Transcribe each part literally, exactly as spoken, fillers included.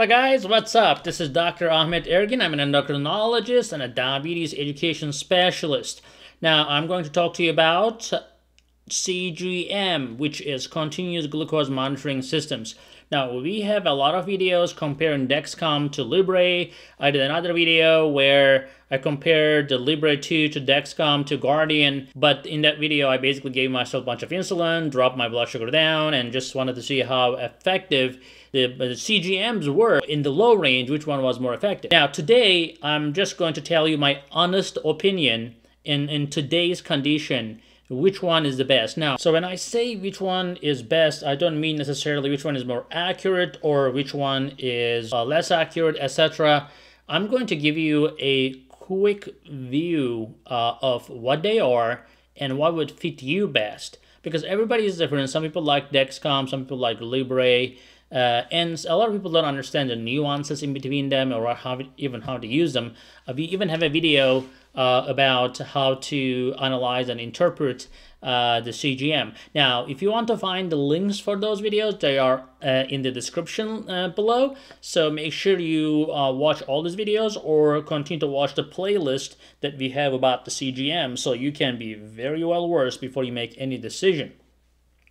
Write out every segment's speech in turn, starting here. Hi guys, what's up? This is Doctor Ahmed Ergin. I'm an endocrinologist and a diabetes education specialist. Now, I'm going to talk to you about C G M, which is continuous glucose monitoring systems. Now, we have a lot of videos comparing Dexcom to Libre. I did another video where I compared the Libre two to Dexcom to Guardian, but in that video I basically gave myself a bunch of insulin, dropped my blood sugar down, and just wanted to see how effective the, the C G Ms were in the low range, which one was more effective. Now today, I'm just going to tell you my honest opinion in, in today's condition. Which one is the best? Now, so when I say which one is best, I don't mean necessarily which one is more accurate or which one is uh, less accurate, et cetera. I'm going to give you a quick view uh, of what they are and what would fit you best, because everybody is different. Some people like Dexcom, some people like Libre, uh, and a lot of people don't understand the nuances in between them or how even how to use them. Uh, we even have a video Uh, about how to analyze and interpret uh, the C G M. Now, if you want to find the links for those videos, they are uh, in the description uh, below. So make sure you uh, watch all these videos or continue to watch the playlist that we have about the C G M, so you can be very well versed before you make any decision.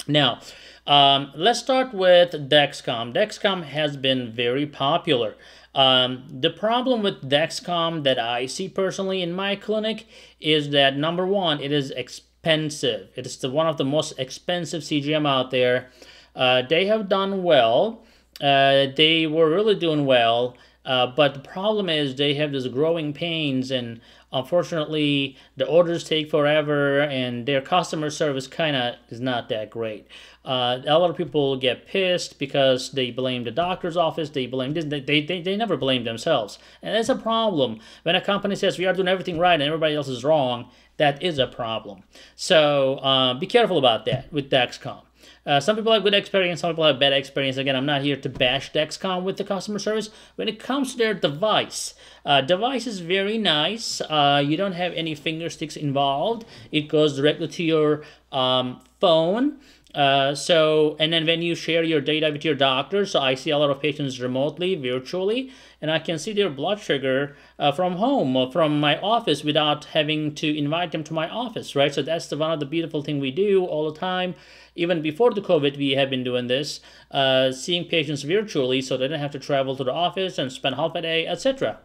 Now, um, let's start with Dexcom. Dexcom has been very popular. Um, the problem with Dexcom that I see personally in my clinic is that, number one, it is expensive. It is the, one of the most expensive C G M out there. Uh, they have done well. Uh, they were really doing well. Uh, but the problem is they have this growing pains, and unfortunately the orders take forever and their customer service kind of is not that great. Uh, a lot of people get pissed because they blame the doctor's office, they blame this, they, they, they never blame themselves. And that's a problem. When a company says we are doing everything right and everybody else is wrong, that is a problem. So uh, be careful about that with Dexcom. Uh, some people have good experience, some people have bad experience. Again, I'm not here to bash Dexcom with the customer service. When it comes to their device, uh, device is very nice. Uh, you don't have any finger sticks involved. It goes directly to your um, phone. Uh, so, and then when you share your data with your doctor, so I see a lot of patients remotely, virtually, and I can see their blood sugar uh, from home or from my office without having to invite them to my office, right? So that's the, one of the beautiful things we do all the time. Even before the COVID, we have been doing this, uh, seeing patients virtually so they don't have to travel to the office and spend half a day, et cetera.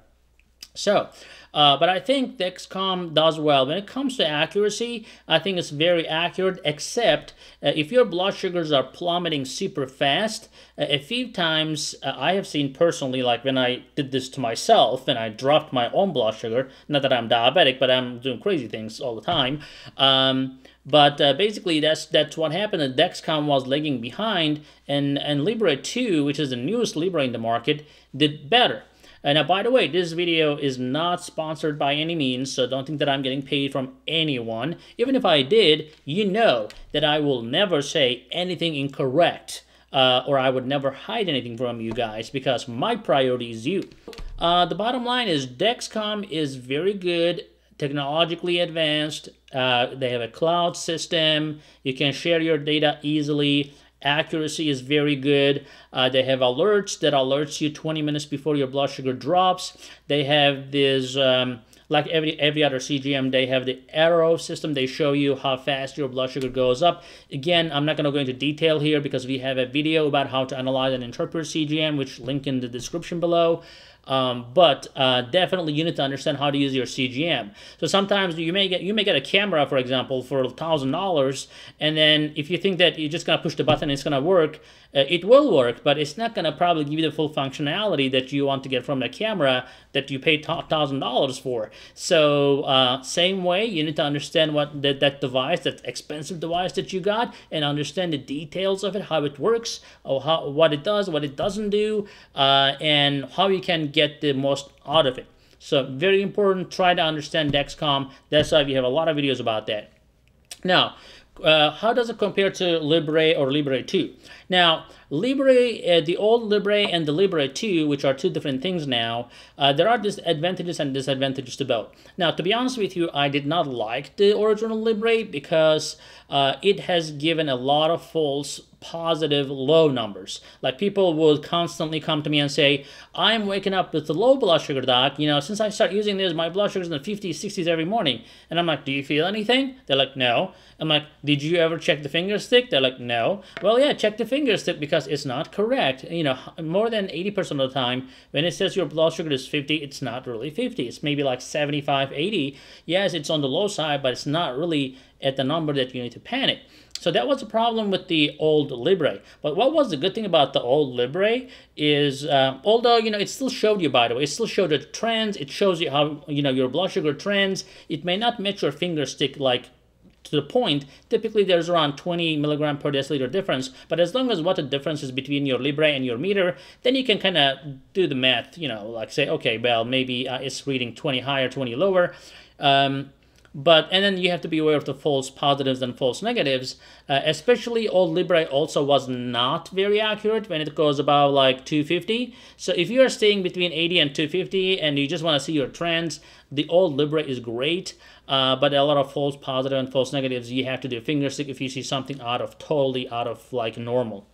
So, uh, but I think Dexcom does well. When it comes to accuracy, I think it's very accurate, except uh, if your blood sugars are plummeting super fast. Uh, a few times uh, I have seen personally, like when I did this to myself and I dropped my own blood sugar, not that I'm diabetic, but I'm doing crazy things all the time. Um, But uh, basically, that's that's what happened. That Dexcom was lagging behind, and and Libre two, which is the newest Libre in the market, did better. And now, by the way, this video is not sponsored by any means, so don't think that I'm getting paid from anyone. Even if I did, you know that I will never say anything incorrect, uh, or I would never hide anything from you guys, because my priority is you. Uh, the bottom line is Dexcom is very good. Technologically advanced, uh, they have a cloud system, you can share your data easily, accuracy is very good, uh, they have alerts that alerts you twenty minutes before your blood sugar drops, they have this, um, like every, every other C G M, they have the arrow system, they show you how fast your blood sugar goes up. Again, I'm not going to go into detail here because we have a video about how to analyze and interpret C G M, which link in the description below. Um, but uh, definitely you need to understand how to use your C G M. So sometimes you may get you may get a camera, for example, for a thousand dollars, and then if you think that you're just gonna push the button and it's gonna work, uh, it will work, but it's not gonna probably give you the full functionality that you want to get from the camera that you paid thousand dollars for. So uh, same way, you need to understand what that, that device, that expensive device that you got, and understand the details of it, how it works, or how what it does, what it doesn't do, uh, and how you can get the most out of it. So very important, try to understand Dexcom. That's why we have a lot of videos about that. Now, uh, how does it compare to Libre or Libre two? Now, Libre, uh, the old Libre and the Libre two, which are two different things now, uh, there are advantages and disadvantages to both. Now, to be honest with you, I did not like the original Libre because uh, it has given a lot of false positive low numbers. Like people will constantly come to me and say, I'm waking up with a low blood sugar, doc. You know, since I start using this, my blood sugar's in the fifties, sixties every morning. And I'm like, do you feel anything? They're like, no. I'm like, did you ever check the finger stick? They're like, no. Well, yeah, check the finger stick because it's not correct. You know, more than eighty percent of the time, when it says your blood sugar is fifty, it's not really fifty. It's maybe like seventy-five, eighty. Yes, it's on the low side, but it's not really at the number that you need to panic. So that was the problem with the old Libre. But what was the good thing about the old Libre is, uh, although, you know, it still showed you, by the way, it still showed the trends. It shows you how, you know, your blood sugar trends. It may not match your finger stick like to the point. Typically there's around twenty milligram per deciliter difference, but as long as what the difference is between your Libre and your meter, then you can kind of do the math, you know, like say, okay, well, maybe uh, it's reading twenty higher, twenty lower. Um, But, and then you have to be aware of the false positives and false negatives, uh, especially old Libre also was not very accurate when it goes about like two fifty. So if you are staying between eighty and two fifty and you just want to see your trends, the old Libre is great, uh, but a lot of false positive and false negatives. You have to do finger stick if you see something out of, totally out of like normal.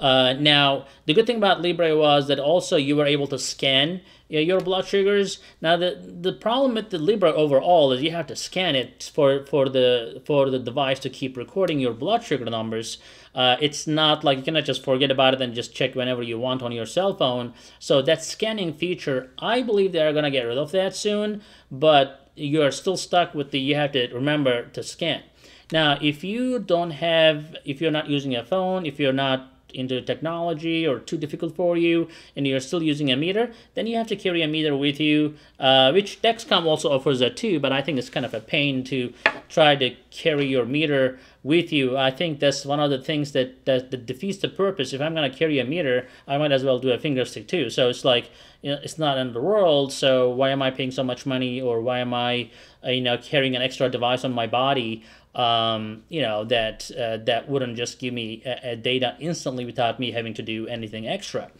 Uh, now, the good thing about Libre was that also you were able to scan your blood sugars. Now, the, the problem with the Libre overall is you have to scan it for, for, the, for the device to keep recording your blood sugar numbers. Uh, it's not like you cannot just forget about it and just check whenever you want on your cell phone. So that scanning feature, I believe they're going to get rid of that soon, but you're still stuck with the, you have to remember to scan. Now, if you don't have, if you're not using a phone, if you're not into technology or too difficult for you and you're still using a meter, then you have to carry a meter with you, uh, which Dexcom also offers that too, but I think it's kind of a pain to try to carry your meter with you. I think that's one of the things that, that, that defeats the purpose. If I'm going to carry a meter, I might as well do a finger stick too. So it's like, you know, it's not in the world, so why am I paying so much money, or why am I, you know, carrying an extra device on my body, um, you know, that uh, that wouldn't just give me a, a data instantly without me having to do anything extra.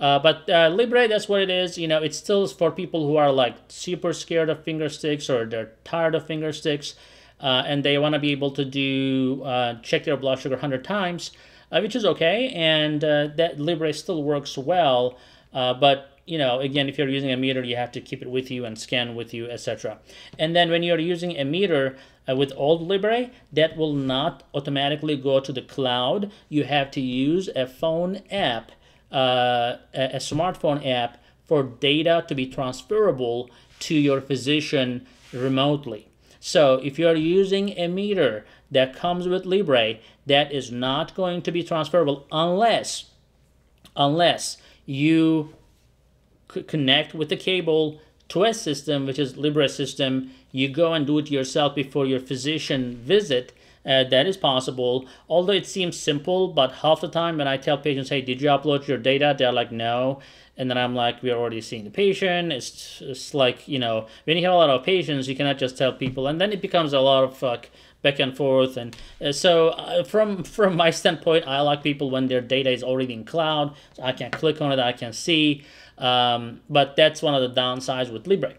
Uh, but uh, Libre, that's what it is. You know, it's still for people who are like super scared of finger sticks, or they're tired of finger sticks. Uh, and they want to be able to do uh, check their blood sugar a hundred times, uh, which is okay, and uh, that Libre still works well, uh, but you know, again, if you're using a meter, you have to keep it with you and scan with you, et cetera. And then when you're using a meter uh, with old Libre, that will not automatically go to the cloud. You have to use a phone app, uh, a, a smartphone app, for data to be transferable to your physician remotely. So if you're using a meter that comes with Libre, that is not going to be transferable unless, unless you connect with the cable to a system, which is Libre system. You go and do it yourself before your physician visit. Uh, that is possible, although it seems simple, but half the time when I tell patients, hey, did you upload your data? They're like, no. And then I'm like, we're already seeing the patient. It's, it's like, you know, when you have a lot of patients, you cannot just tell people. And then it becomes a lot of like, back and forth. And uh, so uh, from, from my standpoint, I like people when their data is already in cloud. So I can click on it, I can see. Um, but that's one of the downsides with Libre.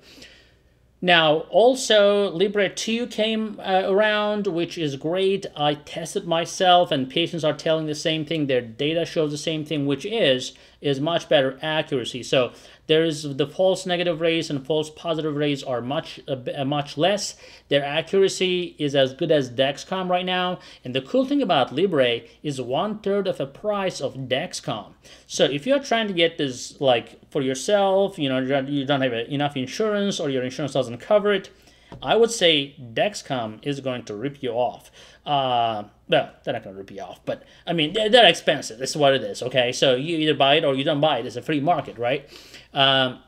Now, also, Libre two came uh, around, which is great. I tested myself, and patients are telling the same thing. Their data shows the same thing, which is, is much better accuracy. So there is the false negative rates and false positive rates are much, uh, much less. Their accuracy is as good as Dexcom right now. And the cool thing about Libre is one-third of a price of Dexcom. So if you're trying to get this, like, for yourself, you know, you don't have enough insurance, or your insurance doesn't cover it, I would say Dexcom is going to rip you off. Uh, well, they're not going to rip you off, but I mean, they're, they're expensive. That's what it is, okay? So you either buy it or you don't buy it. It's a free market, right? Um,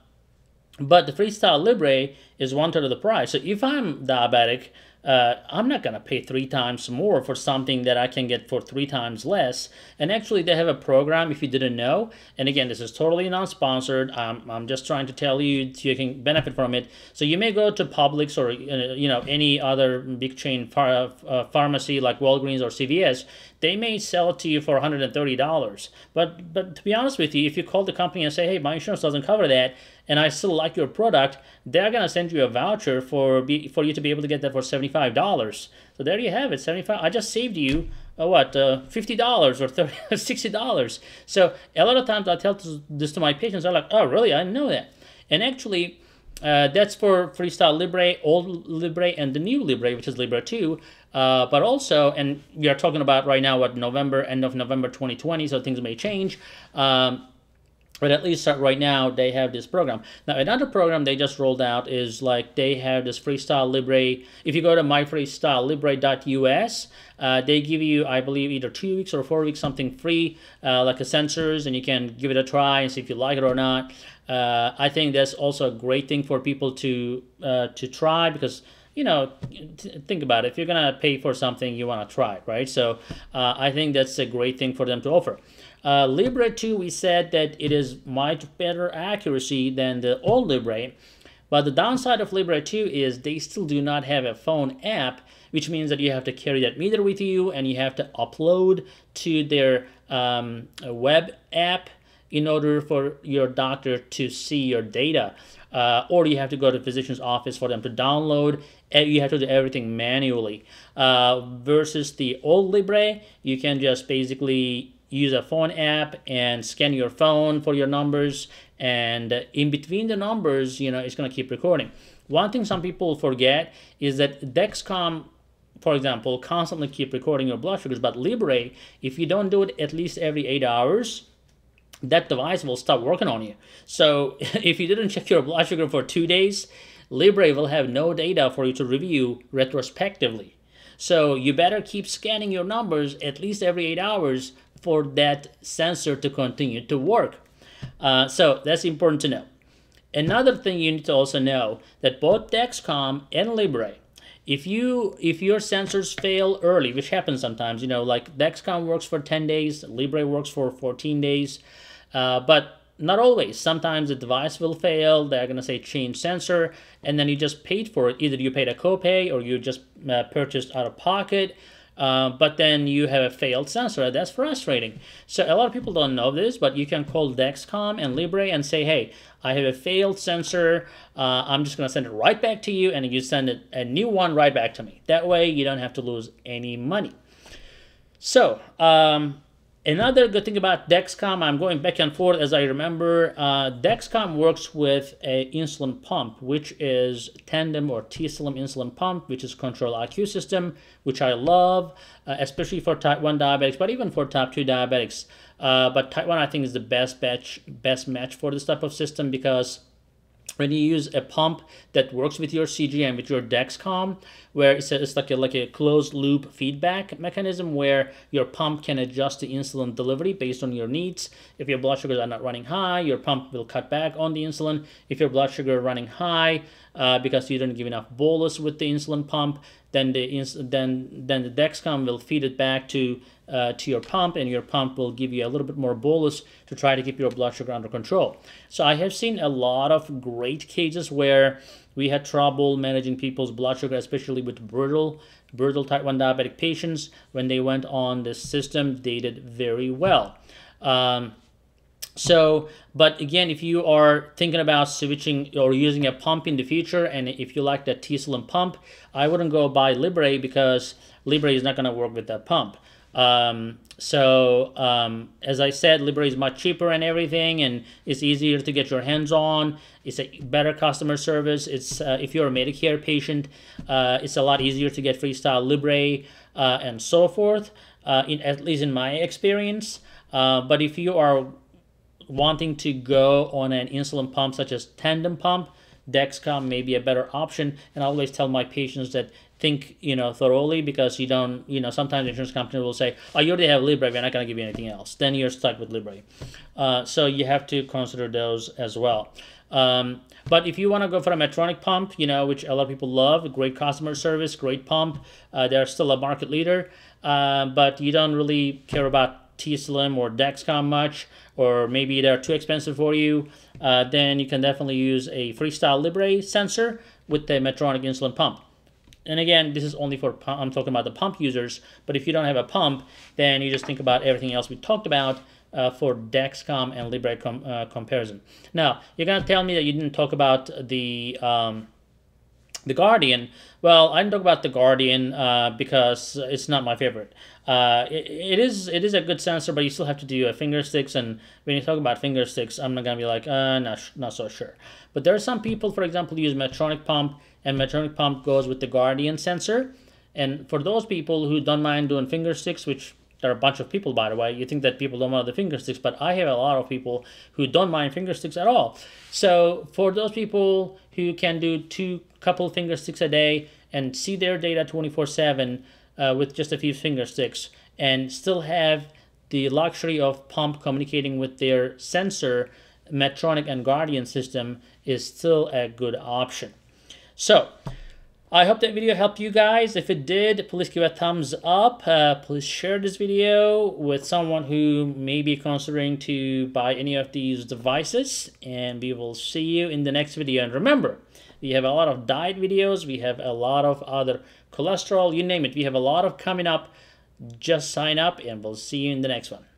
but the Freestyle Libre is one-third of the price. So if I'm diabetic, Uh, I'm not going to pay three times more for something that I can get for three times less. And actually, they have a program, if you didn't know. And again, this is totally non-sponsored. I'm, I'm just trying to tell you so you can benefit from it. So you may go to Publix or you know any other big chain ph uh, pharmacy like Walgreens or C V S. They may sell it to you for a hundred thirty dollars. But, but to be honest with you, if you call the company and say, hey, my insurance doesn't cover that, and I still like your product, they're going to send you a voucher for be, for you to be able to get that for seventy-five dollars. So there you have it, seventy-five dollars. I just saved you uh, what, uh, fifty dollars or thirty, sixty dollars. So a lot of times I tell this to my patients, I'm like, oh, really? I know that. And actually, uh, that's for Freestyle Libre, old Libre, and the new Libre, which is Libre two. Uh, but also, and we are talking about right now, what, November, end of November twenty twenty, so things may change. Um, But at least right now, they have this program. Now, another program they just rolled out is like they have this Freestyle Libre. If you go to my freestyle libre dot U S, uh, they give you, I believe, either two weeks or four weeks, something free, uh, like a sensors, and you can give it a try and see if you like it or not. Uh, I think that's also a great thing for people to uh, to try because, you know, think about it. If you're going to pay for something, you want to try it, right? So uh, I think that's a great thing for them to offer. Uh, Libre two, we said that it is much better accuracy than the old Libre, but the downside of Libre two is they still do not have a phone app, which means that you have to carry that meter with you and you have to upload to their um, web app in order for your doctor to see your data. Uh, or you have to go to the physician's office for them to download. You have to do everything manually. Uh, versus the old Libre, you can just basically use a phone app and scan your phone for your numbers. And in between the numbers, you know, it's going to keep recording. One thing some people forget is that Dexcom, for example, constantly keep recording your blood sugars. But Libre, if you don't do it at least every eight hours, that device will stop working on you. So if you didn't check your blood sugar for two days, Libre will have no data for you to review retrospectively. So you better keep scanning your numbers at least every eight hours for that sensor to continue to work. Uh, so that's important to know. Another thing you need to also know that both Dexcom and Libre, If you if your sensors fail early, which happens sometimes, you know, like Dexcom works for ten days, Libre works for fourteen days, uh, but not always. Sometimes the device will fail. They're gonna say change sensor, and then you just paid for it. Either you paid a copay or you just uh, purchased out of pocket. Uh, but then you have a failed sensor. That's frustrating. So a lot of people don't know this, but you can call Dexcom and Libre and say, hey, I have a failed sensor. Uh, I'm just going to send it right back to you, and you send it a new one right back to me. That way, you don't have to lose any money. So um, another good thing about Dexcom, I'm going back and forth as I remember, uh, Dexcom works with an insulin pump, which is Tandem or T-slim insulin pump, which is Control I Q system, which I love, uh, especially for type one diabetics, but even for type two diabetics. Uh, but type one, I think, is the best batch, best match for this type of system because when you use a pump that works with your C G M, with your Dexcom, where it's, a, it's like, a, like a closed loop feedback mechanism where your pump can adjust the insulin delivery based on your needs. If your blood sugars are not running high, your pump will cut back on the insulin. If your blood sugar is running high uh, because you didn't give enough bolus with the insulin pump, then the, ins then, then the Dexcom will feed it back to, uh, to your pump, and your pump will give you a little bit more bolus to try to keep your blood sugar under control. So I have seen a lot of great cases where we had trouble managing people's blood sugar, especially with brittle, brittle type one diabetic patients. When they went on this system, they did very well. Um, So, but again, if you are thinking about switching or using a pump in the future, and if you like that T-slim pump, I wouldn't go buy Libre because Libre is not going to work with that pump. Um, so, um, as I said, Libre is much cheaper and everything, and it's easier to get your hands on. It's a better customer service. It's uh, if you're a Medicare patient, uh, it's a lot easier to get Freestyle Libre uh, and so forth, uh, in, at least in my experience. Uh, but if you are wanting to go on an insulin pump such as Tandem pump, Dexcom may be a better option. And I always tell my patients that think, you know, thoroughly, because you don't, you know, sometimes the insurance company will say, oh, you already have Libre, we're not going to give you anything else. Then you're stuck with Libre. Uh, so you have to consider those as well. Um, but if you want to go for a Medtronic pump, you know, which a lot of people love, great customer service, great pump, uh, they're still a market leader, uh, but you don't really care about T-Slim or Dexcom much, or maybe they're too expensive for you, uh, then you can definitely use a Freestyle Libre sensor with the Medtronic insulin pump. And again, this is only for, I'm talking about the pump users, but if you don't have a pump, then you just think about everything else we talked about uh, for Dexcom and Libre com uh, comparison. Now, you're going to tell me that you didn't talk about the um, The Guardian, well, I didn't talk about the Guardian uh, because it's not my favorite. Uh, it, it is it is a good sensor, but you still have to do uh, finger sticks, and when you talk about finger sticks, I'm not gonna be like, uh, not not so sure. But there are some people, for example, who use Medtronic pump, and Medtronic pump goes with the Guardian sensor. And for those people who don't mind doing finger sticks, which there are a bunch of people, by the way, you think that people don't want the finger sticks, but I have a lot of people who don't mind finger sticks at all. So for those people who can do two couple finger sticks a day and see their data twenty-four seven uh, with just a few finger sticks and still have the luxury of pump communicating with their sensor, Medtronic and Guardian system is still a good option. So I hope that video helped you guys. If it did, please give a thumbs up. Uh, please share this video with someone who may be considering to buy any of these devices. And we will see you in the next video. And remember, we have a lot of diet videos. We have a lot of other cholesterol, you name it. We have a lot of coming up. Just sign up and we'll see you in the next one.